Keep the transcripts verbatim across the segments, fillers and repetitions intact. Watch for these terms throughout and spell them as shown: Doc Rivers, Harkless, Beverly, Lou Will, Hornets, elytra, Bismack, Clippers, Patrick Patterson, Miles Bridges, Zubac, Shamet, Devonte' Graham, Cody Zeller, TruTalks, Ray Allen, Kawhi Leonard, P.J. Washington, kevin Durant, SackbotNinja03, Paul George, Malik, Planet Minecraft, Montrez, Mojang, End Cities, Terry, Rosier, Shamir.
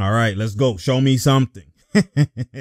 All right, let's go. Show me something.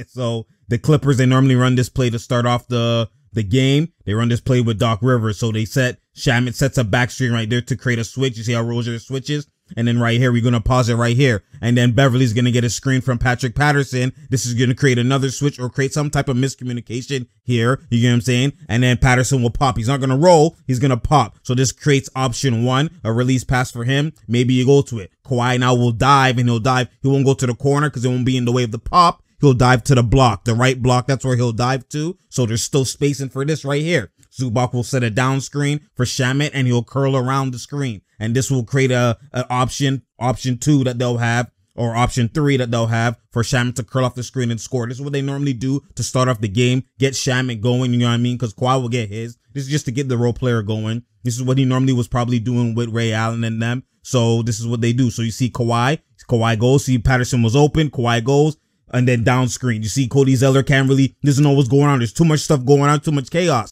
So the Clippers, they normally run this play to start off the, the game. They run this play with Doc Rivers. So they set, Shamet sets a back screen right there to create a switch. You see how Rosier switches? And then right here, we're going to pause it right here. And then Beverly's going to get a screen from Patrick Patterson. This is going to create another switch or create some type of miscommunication here. You get what I'm saying? And then Patterson will pop. He's not going to roll. He's going to pop. So this creates option one, a release pass for him. Maybe you go to it. Kawhi now will dive and he'll dive. He won't go to the corner because it won't be in the way of the pop. He'll dive to the block, the right block. That's where he'll dive to. So there's still spacing for this right here. Zubac will set a down screen for Shamet and he'll curl around the screen. And this will create a, a option, option two that they'll have, or option three that they'll have for Shamet to curl off the screen and score. This is what they normally do to start off the game, get Shamet going, you know what I mean? Because Kawhi will get his. This is just to get the role player going. This is what he normally was probably doing with Ray Allen and them. So this is what they do. So you see Kawhi, Kawhi goes, see Patterson was open, Kawhi goes, and then down screen. You see Cody Zeller can't really, doesn't know what's going on. There's too much stuff going on, too much chaos.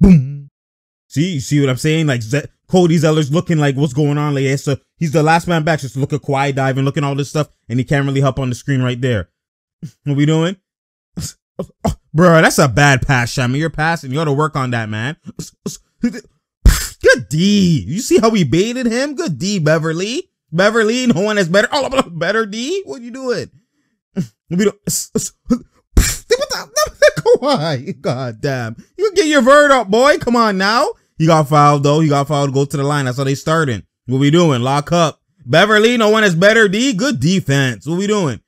Boom. See, you see what I'm saying? Like Z Cody Zeller's looking like what's going on. Like, yeah, so he's the last man back. Just look at Kawhi diving, looking at all this stuff, and he can't really help on the screen right there. What we doing? Bro, that's a bad pass, Shamir. You're passing. You gotta work on that, man. Good D. You see how we baited him? Good D, Beverly. Beverly, no one is better. Oh, better D? What you doing? We don't. Kawhi, god damn. You get your vert up, boy. Come on now. He got fouled though. He got fouled. Go to the line. That's how they starting. What we doing? Lock up. Beverly, no one is better. D. Good defense. What we doing?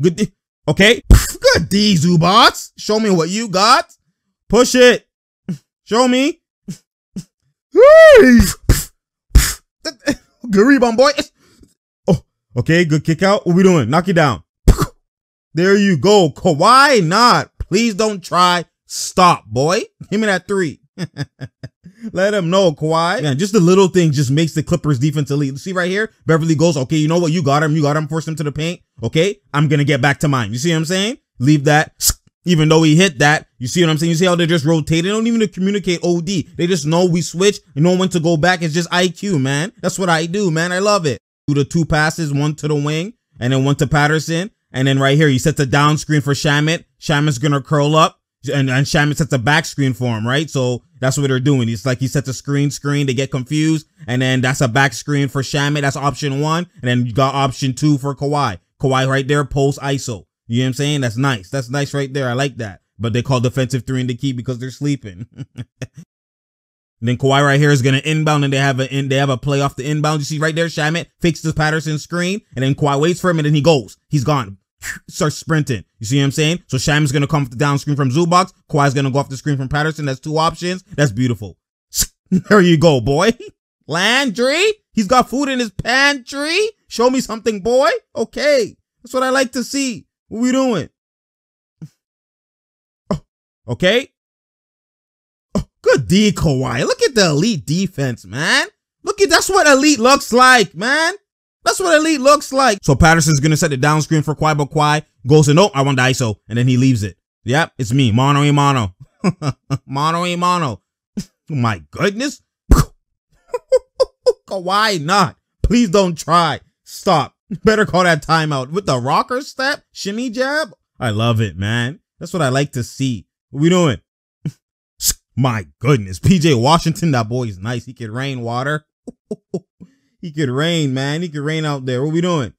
Good D. Okay. Good D, Zubac. Show me what you got. Push it. Show me. Good rebound, boy. Oh, okay. Good kick out. What we doing? Knock it down. There you go. Kawhi, not. Please don't try. Stop, boy. Give me that three. Let him know, Kawhi. Man, just the little thing just makes the Clippers defense elite. See right here? Beverly goes, okay, you know what? You got him. You got him. Force him to the paint. Okay? I'm going to get back to mine. You see what I'm saying? Leave that. Even though he hit that. You see what I'm saying? You see how they just rotate? They don't even communicate O D. They just know we switch. You know when to go back. It's just I Q, man. That's what I do, man. I love it. Do the two passes, one to the wing, and then one to Patterson. And then right here, he sets a down screen for Shamet. Shamet's going to curl up, and, and Shamet sets a back screen for him, right? So that's what they're doing. It's like he sets a screen screen. They get confused, and then that's a back screen for Shamet. That's option one, and then you got option two for Kawhi. Kawhi right there, post I S O. You know what I'm saying? That's nice. That's nice right there. I like that. But they call defensive three in the key because they're sleeping. Then Kawhi right here is going to inbound, and they have a in, they have a play off the inbound. You see right there, Shamet fakes the Patterson screen, and then Kawhi waits for him, and then he goes. He's gone. Starts sprinting. You see what I'm saying? So Shamet's going to come off the down screen from Zubac. Kawhi's going to go off the screen from Patterson. That's two options. That's beautiful. There you go, boy. Landry? He's got food in his pantry? Show me something, boy. Okay. That's what I like to see. What we doing? Oh, okay. Good D, Kawhi. Look at the elite defense, man. Look at, that's what elite looks like, man. That's what elite looks like. So Patterson's going to set the down screen for Kawhi, but Kawhi goes and, oh, I want the I S O. And then he leaves it. Yep, it's me. Mono y mono. Mono y mono. My goodness. Kawhi, not. Please don't try. Stop. Better call that timeout. With the rocker step, shimmy jab. I love it, man. That's what I like to see. What we doing? My goodness, P J. Washington, that boy is nice. He could rain water. He could rain, man. He could rain out there. What we doing?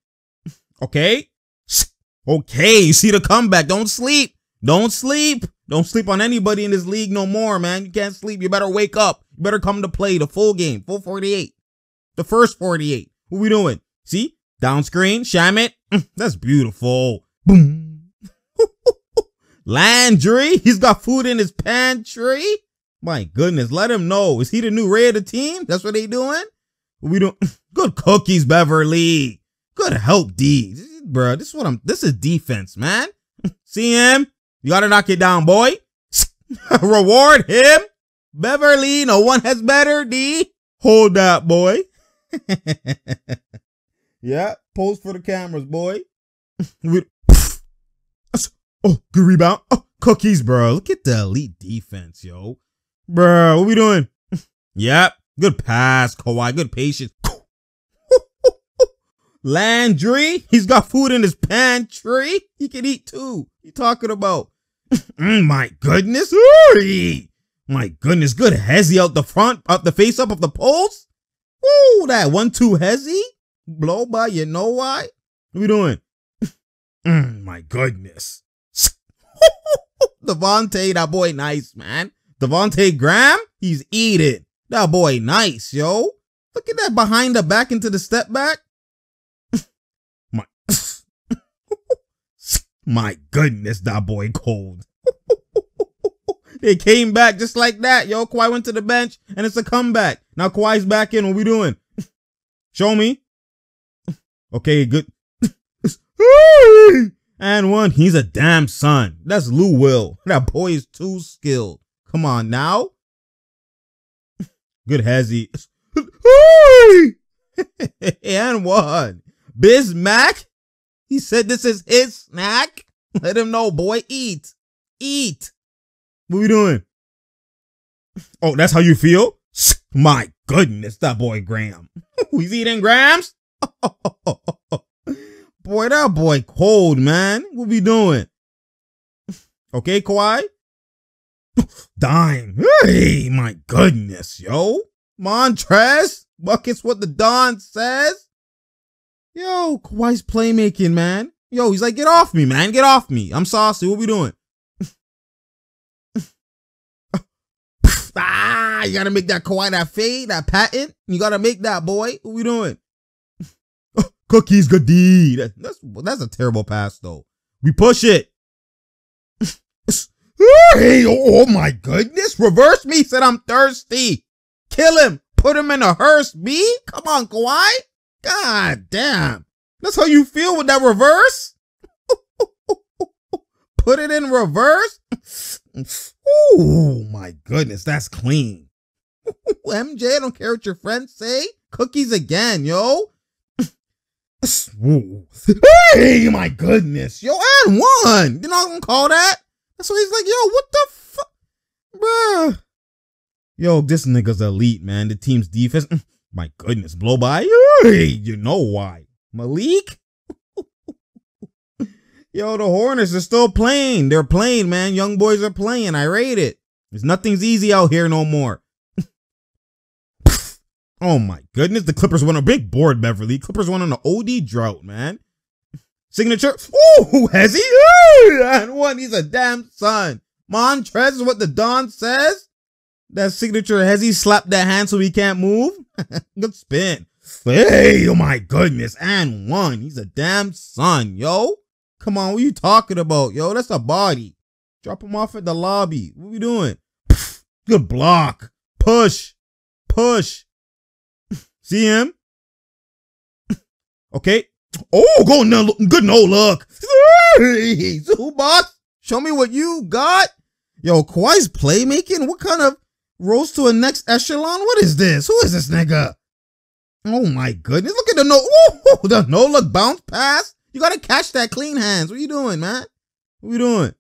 Okay. Okay, you see the comeback. Don't sleep. Don't sleep. Don't sleep on anybody in this league no more, man. You can't sleep. You better wake up. You better come to play the full game, full forty-eight. The first forty-eight. What we doing? See? Down screen, Shamet. That's beautiful. Boom. Landry, he's got food in his pantry. My goodness, let him know. Is he the new Ray of the team? That's what they doing? We don't. Good cookies, Beverly. Good help, D. Bro, this is what I'm. This is defense, man. See him? You gotta knock it down, boy. Reward him, Beverly. No one has better, D. Hold that, boy. Yeah, pose for the cameras, boy. Oh, good rebound. Oh, cookies, bro. Look at the elite defense, yo. Bro, what we doing? Yep. Good pass, Kawhi. Good patience. Landry, he's got food in his pantry. He can eat too. You talking about? My goodness, Uri. My goodness, good Hezzy out the front, out the face up of the post. Ooh, that one-two Hezzy. Blow by, you know why? What we doing? Mm, my goodness. Devonte', that boy nice, man. Devonte' Graham, he's eating. That boy nice, yo. Look at that behind the back into the step back. My, my goodness, that boy cold. They came back just like that, yo. Kawhi went to the bench, and it's a comeback. Now Kawhi's back in. What we doing? Show me. Okay, good. And one, he's a damn son. That's Lou Will. That boy is too skilled. Come on now. Good Hezzy. And one. Bismack. He said this is his snack. Let him know, boy. Eat. Eat. What we doing? Oh, that's how you feel? My goodness, that boy Graham. He's eating grams? Boy, that boy cold, man. What we doing? Okay, Kawhi? Dime. Hey, my goodness, yo. Montrez? Buckets what the Don says? Yo, Kawhi's playmaking, man. Yo, he's like, get off me, man. Get off me. I'm saucy. What we doing? Ah, you gotta make that Kawhi, that fade, that patent. You gotta make that, boy. What we doing? Cookies, good deed. That's, that's a terrible pass, though. We push it. Hey, oh, oh my goodness. Reverse me, said I'm thirsty. Kill him. Put him in a hearse, B. Come on, Kawhi. God damn. That's how you feel with that reverse? Put it in reverse? Oh my goodness, that's clean. M J, I don't care what your friends say. Cookies again, yo. Hey, my goodness, yo, and one. You're not gonna call that? That's why he's like, yo, what the fuck, bruh? Yo, this nigga's elite, man. The team's defense, my goodness, blow by. You know why? Malik. Yo, the Hornets are still playing. They're playing, man. Young boys are playing. I rate it. There's nothing's easy out here no more. Oh my goodness, the Clippers won a big board, Beverly. Clippers won on an O D drought, man. Signature. Ooh, has he? Ooh, and one, he's a damn son. Montrez is what the Don says. That signature, has he slapped that hand so he can't move? Good spin. Hey, oh my goodness, and one, he's a damn son, yo. Come on, what you talking about, yo? That's a body. Drop him off at the lobby. What we doing? Good block. Push. Push. See him? Okay. Oh, go no, good no look. Hey, Zubac, show me what you got. Yo, Kawhi's playmaking? What kind of rose to a next echelon? What is this? Who is this nigga? Oh my goodness. Look at the no. Ooh, the no look bounce pass. You gotta catch that clean hands. What are you doing, man? What we doing?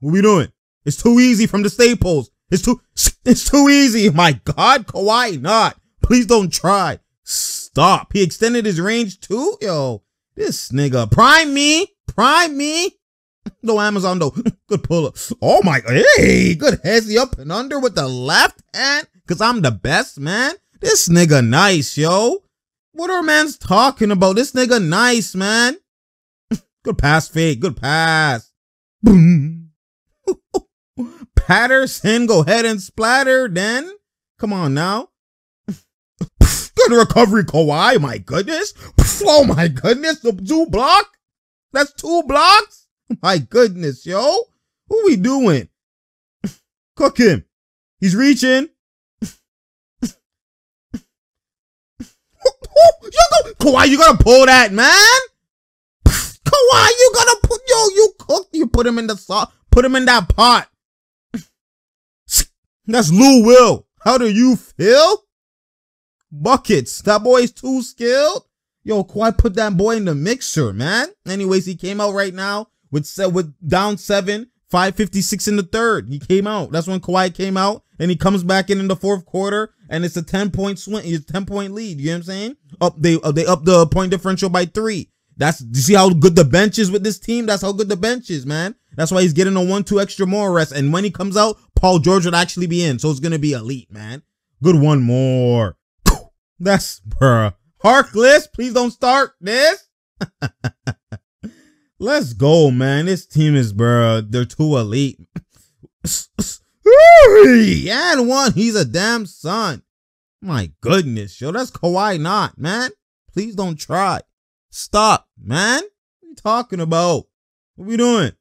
What we doing? It's too easy from the staples. It's too it's too easy. My God, Kawhi not. Please don't try. Stop. He extended his range too? Yo, this nigga. Prime me. Prime me. No Amazon though. Good pull up. Oh my. Hey, good Hezzy up and under with the left hand. Cause I'm the best, man. This nigga nice, yo. What our man's talking about? This nigga nice, man. Good pass fake. Good pass. Boom. Patterson, go ahead and splatter then. Come on now. Good recovery, Kawhi. My goodness. Oh, my goodness. The two block. That's two blocks. My goodness, yo. What we doing? Cook him. He's reaching. Yo, Kawhi, you gotta pull that, man. Kawhi, you gotta put, yo, you cooked. You put him in the sauce. Put him in that pot. That's Lou Will. How do you feel? Buckets. That boy's too skilled. Yo, Kawhi put that boy in the mixer, man. Anyways, he came out right now with with down seven, five fifty-six in the third. He came out. That's when Kawhi came out, and he comes back in in the fourth quarter, and it's a ten-point swing. It's a ten-point lead. You know what I'm saying? Up they uh, they up the point differential by three. That's you see how good the bench is with this team. That's how good the bench is, man. That's why he's getting a one, two extra more rest. And when he comes out, Paul George would actually be in. So it's gonna be elite, man. Good one more. That's bruh. Harkless, please don't start this. Let's go, man. This team is, bruh, they're too elite. And one, he's a damn son. My goodness, yo, that's Kawhi not, man. Please don't try. Stop, man. What are you talking about? What we doing?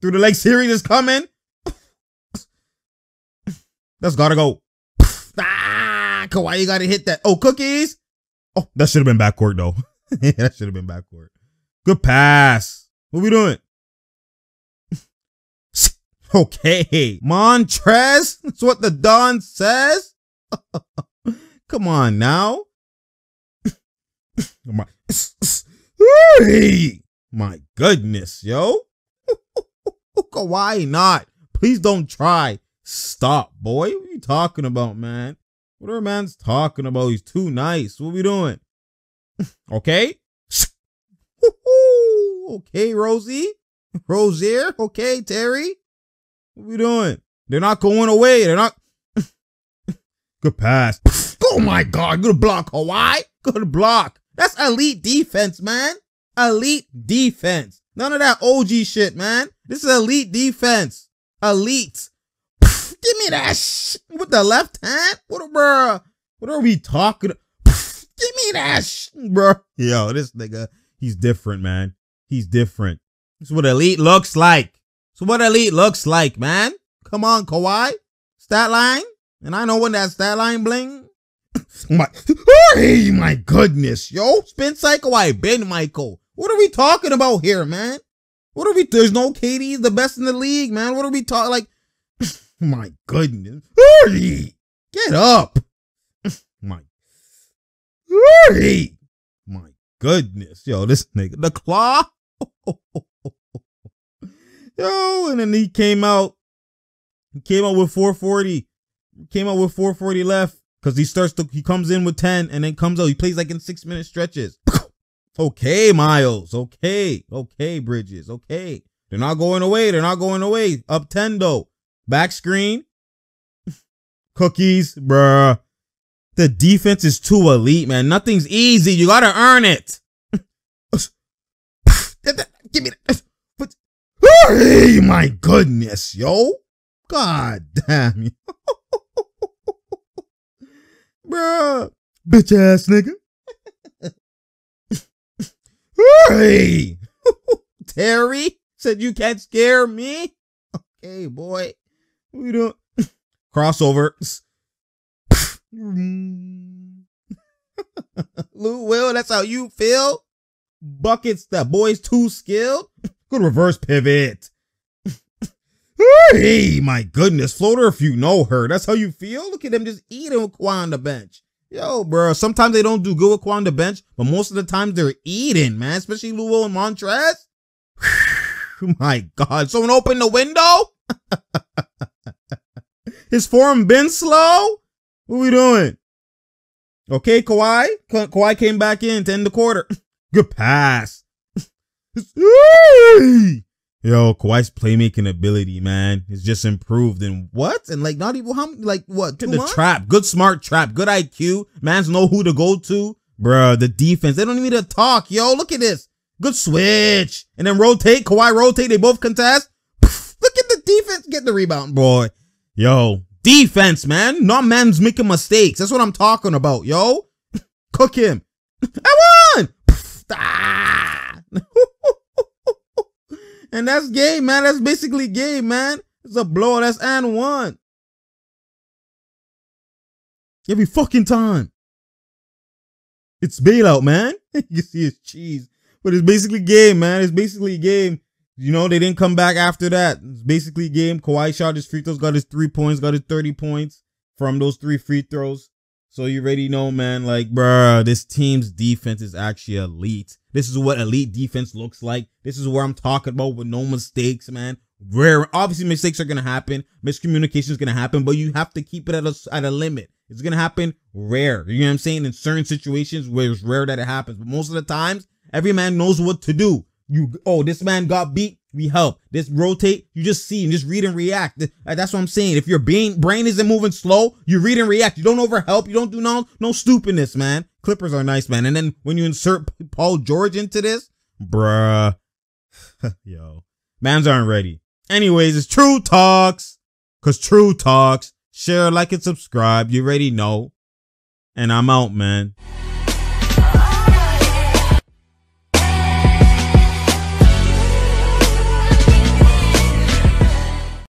Through the leg series is coming. That's gotta go. Ah, Kawhi, you gotta hit that. Oh, cookies. Oh, that should have been backcourt, though. Yeah, that should have been backcourt. Good pass. What we doing? Okay. Montrez. That's what the Don says. Come on now. My, my goodness, yo. Kawhi not. Please don't try. Stop, boy. What are you talking about, man? What are man's talking about? He's too nice. What we doing? Okay. Okay, Rosie. Rosier. Okay, Terry. What we doing? They're not going away. They're not. Good pass. Oh my God. Good block, Kawhi. Good block. That's elite defense, man. Elite defense. None of that O G shit, man. This is elite defense. Elite. Give me that sh with the left hand. What a bruh. What are we talking? Pff, give me that sh bruh. Yo, this nigga, he's different, man. He's different. This is what elite looks like. This is what elite looks like, man. Come on, Kawhi. Stat line. And I know when that stat line bling. my, hey, my goodness, yo. Spin cycle, I Ben Michael. What are we talking about here, man? What are we? There's no K D, the best in the league, man. What are we talking like? My goodness. Get up. My. My goodness. Yo, this nigga. The claw. Yo, and then he came out. He came out with four forty. He came out with four forty left. Because he starts to, he comes in with ten and then comes out. He plays like in six minute stretches. Okay, Miles. Okay. Okay, Bridges. Okay. They're not going away. They're not going away. Up ten though. Back screen. Cookies, bruh. The defense is too elite, man. Nothing's easy. You gotta earn it. Give me that. Hey, my goodness, yo. God damn you. Bruh. Bitch ass nigga. Hey. Terry said you can't scare me. Okay, boy. We don't crossover. Lou Will, that's how you feel. Buckets, that boy's too skilled. Good reverse pivot. Hey, my goodness, floater. If you know her, that's how you feel. Look at them just eating with Kawhi on the bench. Yo, bro. Sometimes they don't do good with Kawhi on the bench, but most of the time they're eating, man. Especially Lou Will and Montrez. My God, someone open the window. His form been slow? What we doing? Okay, Kawhi. Kawhi came back in to end the quarter. Good pass. Yo, Kawhi's playmaking ability, man, it's just improved. And what? And like not even how? Like what? Two the months? Trap. Good smart trap. Good I Q. Mans know who to go to. Bruh, the defense. They don't even need to talk. Yo, look at this. Good switch. And then rotate. Kawhi rotate. They both contest. Look at the defense. Get the rebound, boy. Yo, defense, man. Not man's making mistakes. That's what I'm talking about, yo. Cook him. I won. Ah. And that's game, man. That's basically game, man. It's a blow. That's and one. Every fucking time. It's bailout, man. You see his cheese. But it's basically game, man. It's basically game. You know, they didn't come back after that. It's basically game. Kawhi shot his free throws, got his three points, got his thirty points from those three free throws. So you already know, man, like, bruh, this team's defense is actually elite. This is what elite defense looks like. This is where I'm talking about with no mistakes, man. Rare, obviously mistakes are going to happen. Miscommunication is going to happen, but you have to keep it at a, at a limit. It's going to happen rare. You know what I'm saying? In certain situations where it's rare that it happens, but most of the times, every man knows what to do. You, oh, this man got beat. We help. This rotate. You just see and just read and react. That's what I'm saying. If your brain brain isn't moving slow, you read and react. You don't overhelp. You don't do no no stupidness, man. Clippers are nice, man. And then when you insert Paul George into this, bruh, yo, mans aren't ready. Anyways, it's True Talks, cause True Talks. Share, like, and subscribe. You already know. And I'm out, man.